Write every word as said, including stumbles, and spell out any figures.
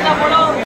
Let's go.